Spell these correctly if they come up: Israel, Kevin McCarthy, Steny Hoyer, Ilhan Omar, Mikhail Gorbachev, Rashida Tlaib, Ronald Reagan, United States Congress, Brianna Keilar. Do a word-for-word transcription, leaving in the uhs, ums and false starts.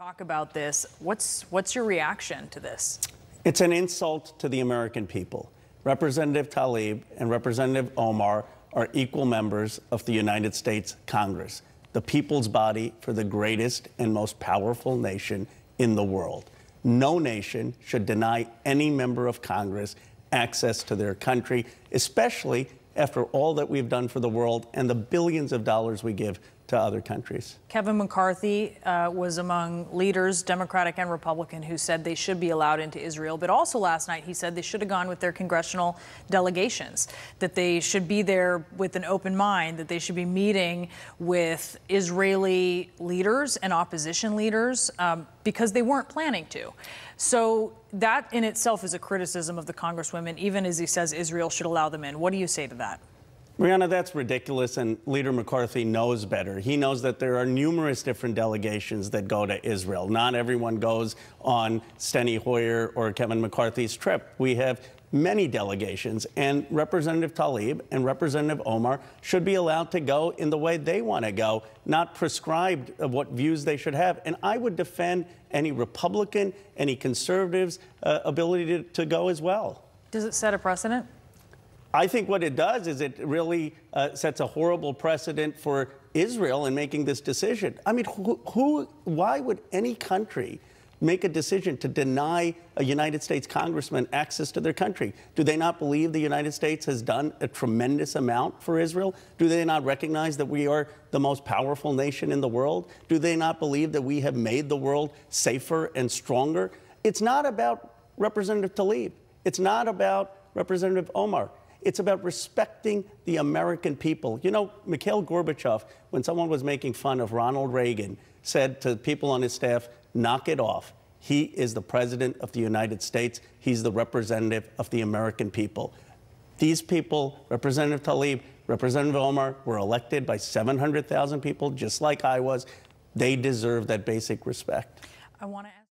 talk about this. What's, what's your reaction to this? It's an insult to the American people. Representative Tlaib and Representative Omar are equal members of the United States Congress, the people's body for the greatest and most powerful nation in the world. No nation should deny any member of Congress access to their country, especially after all that we've done for the world and the billions of dollars we give to other countries. Kevin McCarthy uh, was among leaders, Democratic and Republican, who said they should be allowed into Israel. But also last night, he said they should have gone with their congressional delegations, that they should be there with an open mind, that they should be meeting with Israeli leaders and opposition leaders um, because they weren't planning to. So that in itself is a criticism of the congresswomen, even as he says Israel should allow them in. What do you say to that? Brianna, that's ridiculous, and Leader McCarthy knows better. He knows that there are numerous different delegations that go to Israel. Not everyone goes on Steny Hoyer or Kevin McCarthy's trip. We have many delegations, and Representative Tlaib and Representative Omar should be allowed to go in the way they want to go, not prescribed of what views they should have. And I would defend any Republican, any conservative's uh, ability to, to go as well. Does it set a precedent? I think what it does is it really uh, sets a horrible precedent for Israel in making this decision. I mean, who, who, why would any country make a decision to deny a United States congressman access to their country? Do they not believe the United States has done a tremendous amount for Israel? Do they not recognize that we are the most powerful nation in the world? Do they not believe that we have made the world safer and stronger? It's not about Representative Tlaib. It's not about Representative Omar. It's about respecting the American people. You know, Mikhail Gorbachev, when someone was making fun of Ronald Reagan, said to people on his staff, knock it off. He is the president of the United States. He's the representative of the American people. These people, Representative Tlaib, Representative Omar, were elected by seven hundred thousand people, just like I was. They deserve that basic respect. I want to ask